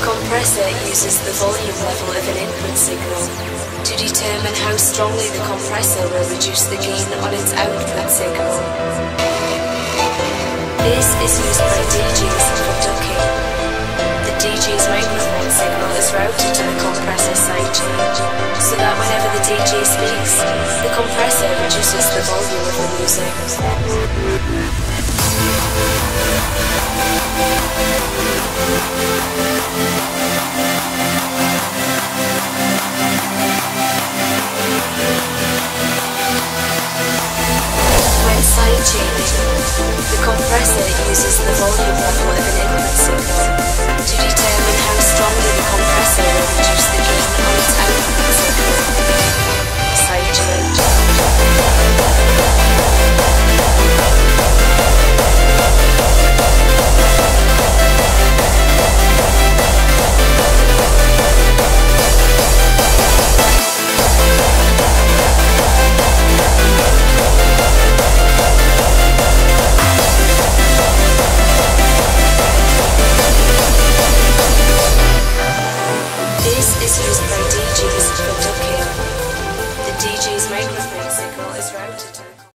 The compressor uses the volume level of an input signal to determine how strongly the compressor will reduce the gain on its output signal. This is used by DJs for ducking. The DJ's microphone signal is routed to the compressor sidechain, so that whenever the DJ speaks, the compressor reduces the volume of the music.